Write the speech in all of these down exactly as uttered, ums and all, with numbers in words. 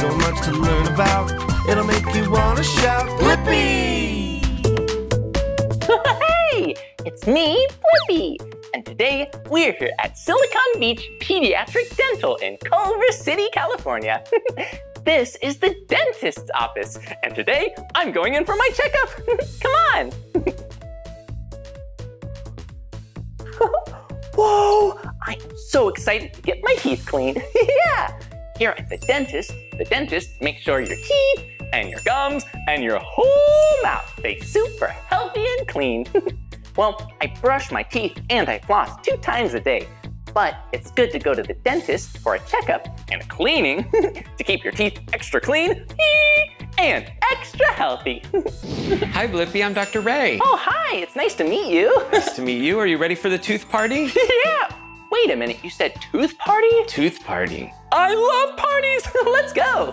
so much to learn about. It'll make you want to shout, Blippi! Hey! It's me, Blippi! And today, we're here at Silicon Beach Pediatric Dental in Culver City, California. This is the dentist's office, and today, I'm going in for my checkup. Come on! Whoa! I'm so excited to get my teeth cleaned. Yeah! Here at the dentist, the dentist makes sure your teeth and your gums and your whole mouth stay super healthy and clean. Well, I brush my teeth and I floss two times a day, but it's good to go to the dentist for a checkup and a cleaning to keep your teeth extra clean and extra healthy. Hi, Blippi, I'm Doctor Ray. Oh, hi, it's nice to meet you. Nice to meet you. Are you ready for the tooth party? Yeah. Wait a minute, you said tooth party? Tooth party. I love parties. Let's go.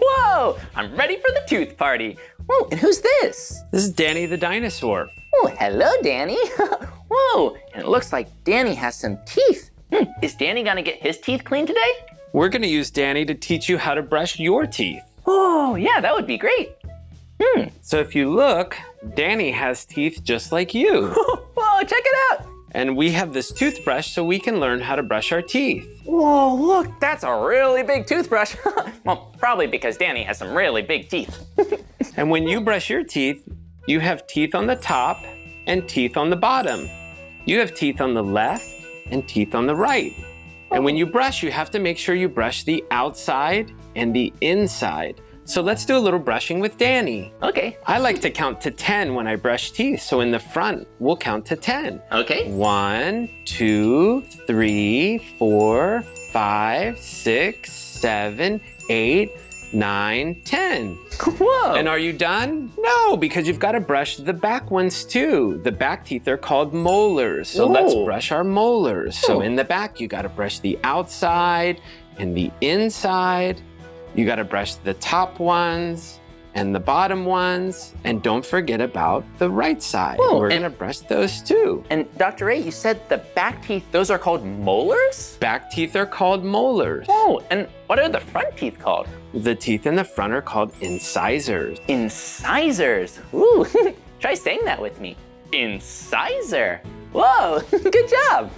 Whoa, I'm ready for the tooth party. Oh, and who's this? This is Danny the dinosaur. Oh, hello, Danny. Whoa, and it looks like Danny has some teeth. Hmm. Is Danny gonna get his teeth cleaned today? We're gonna use Danny to teach you how to brush your teeth. Oh, yeah, that would be great. Hmm. So if you look, Danny has teeth just like you. Whoa, check it out. And we have this toothbrush so we can learn how to brush our teeth. Whoa, look, that's a really big toothbrush. Well, probably because Danny has some really big teeth. And when you brush your teeth, you have teeth on the top and teeth on the bottom. You have teeth on the left and teeth on the right. And when you brush, you have to make sure you brush the outside and the inside. So let's do a little brushing with Danny. Okay. I like to count to ten when I brush teeth. So in the front, we'll count to ten. Okay. One, two, three, four, five, six, seven, eight, nine, ten. Whoa. And are you done? No, because you've got to brush the back ones too. The back teeth are called molars. So Ooh. Let's brush our molars. Ooh. So in the back, you got to brush the outside and the inside. You gotta brush the top ones and the bottom ones, and don't forget about the right side. Whoa, We're gonna brush those too. And Doctor Ray, you said the back teeth, those are called molars? Back teeth are called molars. Oh, and what are the front teeth called? The teeth in the front are called incisors. Incisors, ooh, try saying that with me. Incisor, whoa, good job.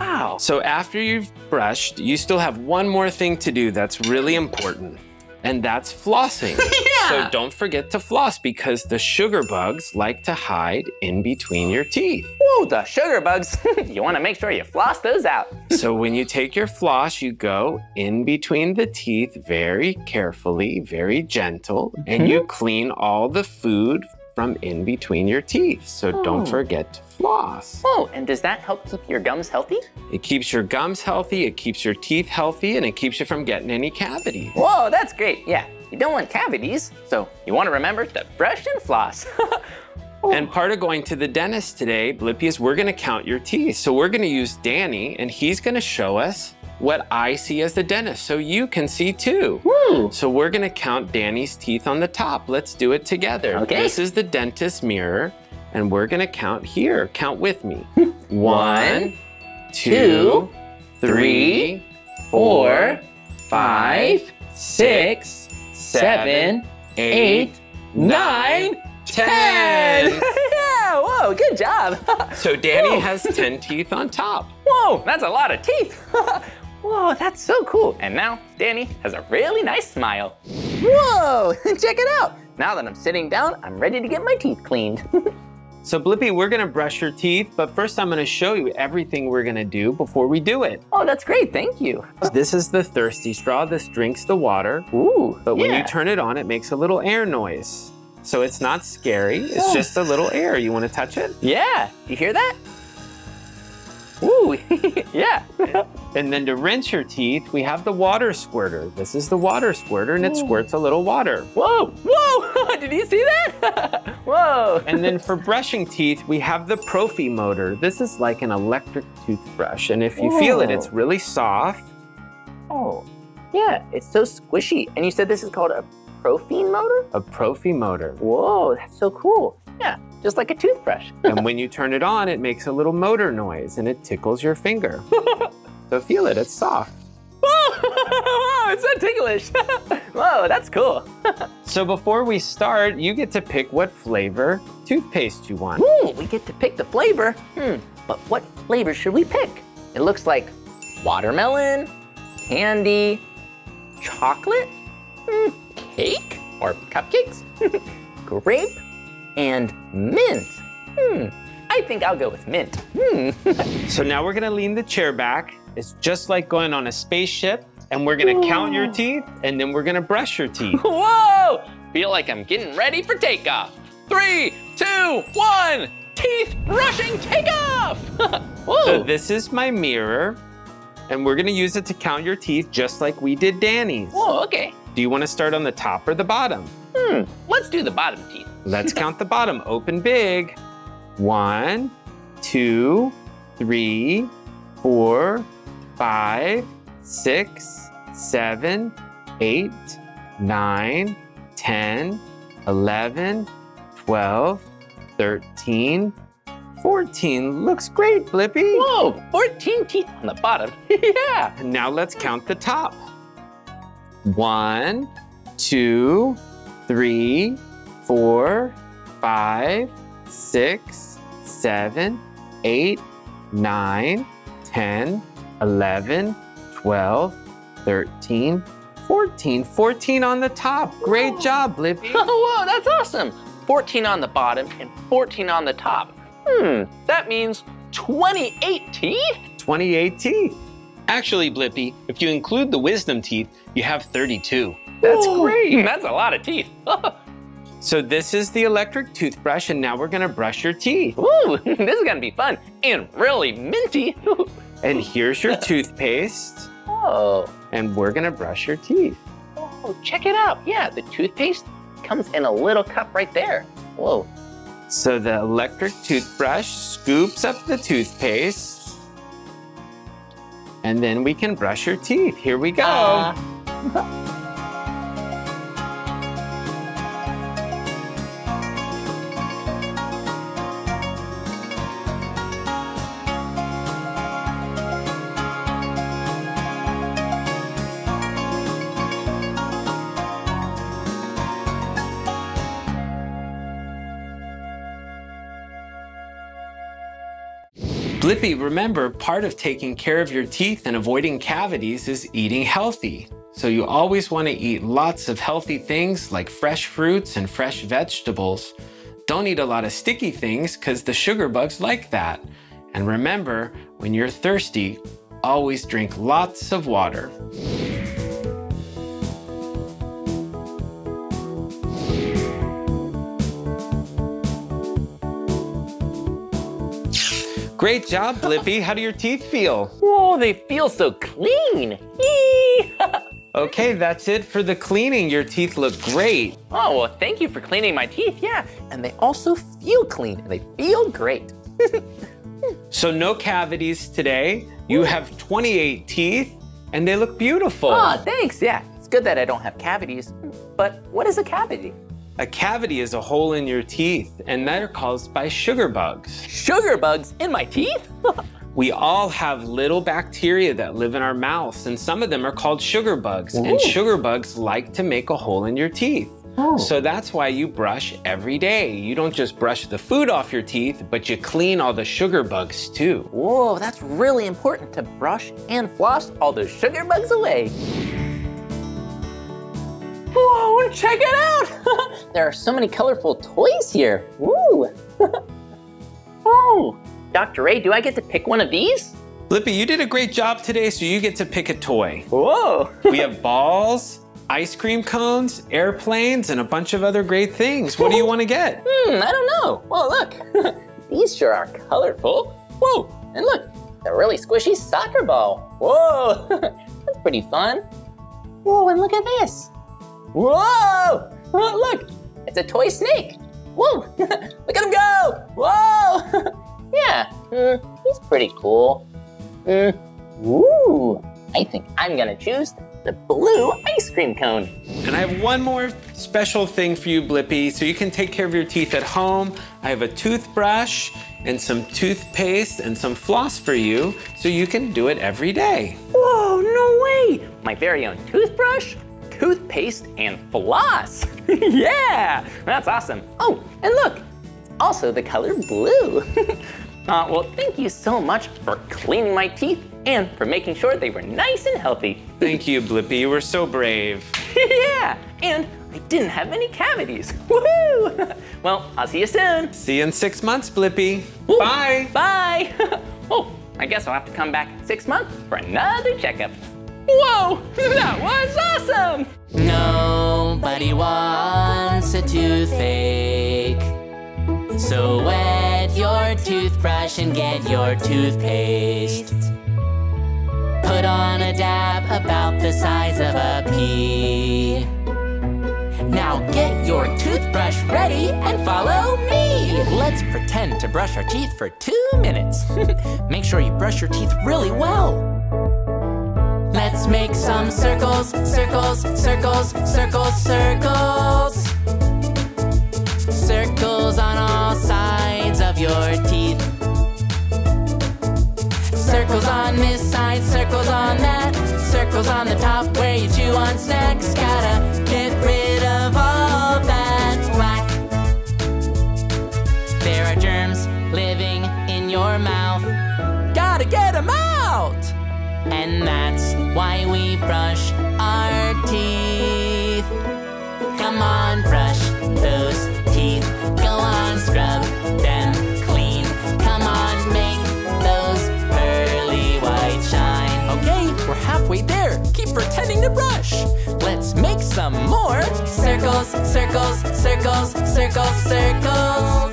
Wow. So after you've brushed, you still have one more thing to do that's really important, and that's flossing. Yeah. So don't forget to floss because the sugar bugs like to hide in between your teeth. Ooh, the sugar bugs. You want to make sure you floss those out. So when you take your floss, you go in between the teeth very carefully, very gentle, mm-hmm. and you clean all the food from in between your teeth. So oh. don't forget to floss. Oh, and does that help keep your gums healthy? It keeps your gums healthy, it keeps your teeth healthy, and it keeps you from getting any cavities. Whoa, that's great, yeah. You don't want cavities, so you want to remember to brush and floss. Oh. And part of going to the dentist today, Blippi, is we're gonna count your teeth. So we're gonna use Danny, and he's gonna show us what I see as the dentist, so you can see too. Woo. So we're gonna count Danny's teeth on the top. Let's do it together. Okay. This is the dentist mirror, and we're gonna count here. Count with me. One, two, three, four, five, six, seven, eight, nine, ten. Yeah, whoa, good job. So Danny has ten teeth on top. Whoa, that's a lot of teeth. Whoa, that's so cool. And now, Danny has a really nice smile. Whoa, check it out. Now that I'm sitting down, I'm ready to get my teeth cleaned. So Blippi, we're gonna brush your teeth, but first I'm gonna show you everything we're gonna do before we do it. Oh, that's great, thank you. This is the thirsty straw. This drinks the water. Ooh, But yeah. when you turn it on, it makes a little air noise. So it's not scary, it's oh. just a little air. You wanna touch it? Yeah, you hear that? Ooh, yeah. And then to rinse your teeth, we have the water squirter. This is the water squirter, and it squirts a little water. Whoa, whoa, did you see that? Whoa. And then for brushing teeth, we have the Prophy motor. This is like an electric toothbrush, and if you whoa. Feel it, it's really soft. Oh, yeah, it's so squishy. And you said this is called a Prophy motor? A Prophy motor. Whoa, that's so cool. Yeah, just like a toothbrush. And when you turn it on, it makes a little motor noise and it tickles your finger. So feel it, it's soft. It's so ticklish. Whoa, that's cool. So before we start, you get to pick what flavor toothpaste you want. Ooh, we get to pick the flavor. Hmm, but what flavor should we pick? It looks like watermelon, candy, chocolate, mm, cake or cupcakes, grape, and mint. Hmm, I think I'll go with mint. Hmm. So now we're gonna lean the chair back. It's just like going on a spaceship, and we're gonna Whoa. count your teeth, and then we're gonna brush your teeth. Whoa! Feel like I'm getting ready for takeoff. Three, two, one, teeth brushing takeoff! Whoa. So this is my mirror, and we're gonna use it to count your teeth just like we did Danny's. Whoa, okay. Do you wanna start on the top or the bottom? Hmm, let's do the bottom teeth. Let's count the bottom, open big. One, two, three, four, five, six, seven, eight, nine, ten, eleven, twelve, thirteen, fourteen. Looks great, Blippi. Whoa, fourteen teeth on the bottom. Yeah. Now let's count the top. One, two, three, four, five, six, seven, eight, nine, ten, eleven, twelve, thirteen, fourteen. fourteen on the top. Great Whoa. job, Blippi. Whoa, that's awesome. fourteen on the bottom and fourteen on the top. Hmm, that means twenty-eight teeth? twenty-eight teeth. Actually, Blippi, if you include the wisdom teeth, you have thirty-two. That's Whoa. great. That's a lot of teeth. So this is the electric toothbrush, and now we're gonna brush your teeth. Ooh, this is gonna be fun and really minty. And here's your toothpaste. Oh. And we're gonna brush your teeth. Oh, check it out. Yeah, the toothpaste comes in a little cup right there. Whoa. So the electric toothbrush scoops up the toothpaste, and then we can brush your teeth. Here we go. Uh. Blippi, remember, part of taking care of your teeth and avoiding cavities is eating healthy. So you always want to eat lots of healthy things like fresh fruits and fresh vegetables. Don't eat a lot of sticky things because the sugar bugs like that. And remember, when you're thirsty, always drink lots of water. Great job, Blippi. How do your teeth feel? Whoa, they feel so clean. Okay, that's it for the cleaning. Your teeth look great. Oh, well, thank you for cleaning my teeth, yeah. And they also feel clean. They feel great. So no cavities today. You have twenty-eight teeth, and they look beautiful. Oh, thanks, yeah. It's good that I don't have cavities. But what is a cavity? A cavity is a hole in your teeth, and they're caused by sugar bugs. Sugar bugs in my teeth? We all have little bacteria that live in our mouths, and some of them are called sugar bugs. Ooh. And sugar bugs like to make a hole in your teeth. Oh. So that's why you brush every day. You don't just brush the food off your teeth, but you clean all the sugar bugs too. Whoa, that's really important to brush and floss all those sugar bugs away. Whoa, check it out! There are so many colorful toys here. Woo! Oh, Doctor Ray, do I get to pick one of these? Blippi, you did a great job today, so you get to pick a toy. Whoa! We have balls, ice cream cones, airplanes, and a bunch of other great things. What do you want to get? Hmm, I don't know. Well, look, these sure are colorful. Whoa, and look, a really squishy soccer ball. Whoa, that's pretty fun. Whoa, and look at this. Whoa! Oh, look, it's a toy snake. Whoa! Look at him go! Whoa! Yeah, mm, he's pretty cool. Mm, ooh, I think I'm gonna choose the blue ice cream cone. And I have one more special thing for you, Blippi, so you can take care of your teeth at home. I have a toothbrush and some toothpaste and some floss for you so you can do it every day. Whoa, no way! My very own toothbrush, toothpaste, and floss. Yeah, that's awesome. Oh, and look, also the color blue. Uh, well, thank you so much for cleaning my teeth and for making sure they were nice and healthy. Thank you, Blippi, you were so brave. Yeah, and I didn't have any cavities. Woohoo! Well, I'll see you soon. See you in six months, Blippi. Ooh, bye. Bye. Oh, I guess I'll have to come back in six months for another checkup. Whoa, that was awesome! Nobody wants a toothache. So wet your toothbrush and get your toothpaste. Put on a dab about the size of a pea. Now get your toothbrush ready and follow me! Let's pretend to brush our teeth for two minutes. Make sure you brush your teeth really well. Let's make some circles, circles, circles, circles, circles. Circles on all sides of your teeth. Circles on this side, circles on that. Circles on the top where you chew on snacks. Gotta get rid of all that plaque. There are germs living in your mouth. Gotta get them out! And that's why we brush our teeth. Come on, brush those teeth. Go on, scrub them clean. Come on, make those pearly white shine. Okay, we're halfway there. Keep pretending to brush. Let's make some more. Circles, circles, circles, circles, circles.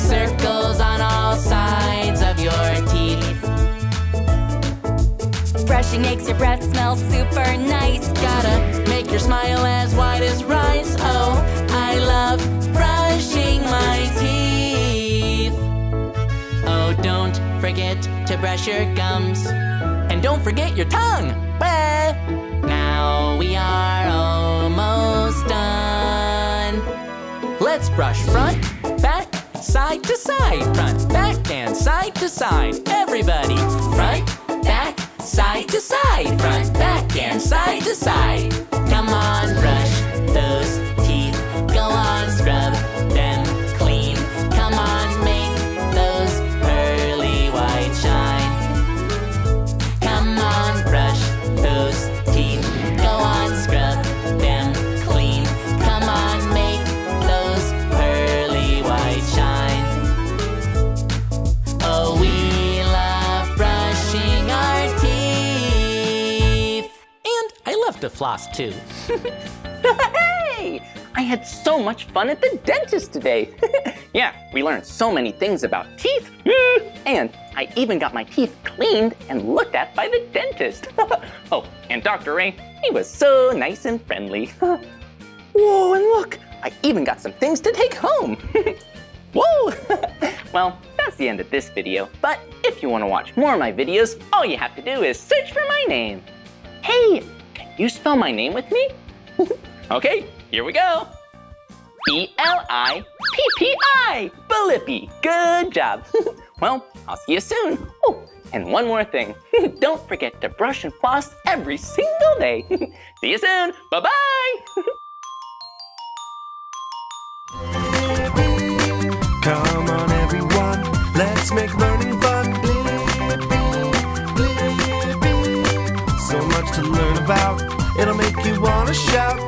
Circles on all sides of your teeth. Brushing makes your breath smell super nice. Gotta make your smile as white as rice. Oh, I love brushing my teeth. Oh, don't forget to brush your gums. And don't forget your tongue. Bah! Now we are almost done. Let's brush front, back, side to side. Front, back, and side to side. Everybody, front, back, side to side, front, back, and side to side. Come on, brush those teeth. Go on, scrub them clean. Come on, make those pearly white shine. Come on, brush those teeth. Go on, scrub them clean. Come on, make those pearly white shine. Oh, we to floss too. Hey! I had so much fun at the dentist today. Yeah, we learned so many things about teeth. And I even got my teeth cleaned and looked at by the dentist. Oh, and Doctor Ray, he was so nice and friendly. Whoa, and look, I even got some things to take home. Whoa! Well, that's the end of this video. But if you want to watch more of my videos, all you have to do is search for my name. Hey, can you spell my name with me? Okay, here we go. B L I P P I, Blippi, good job. Well, I'll see you soon. Oh, and one more thing. Don't forget to brush and floss every single day. See you soon, bye-bye. Come on everyone, let's make learning fun. It'll make you wanna shout.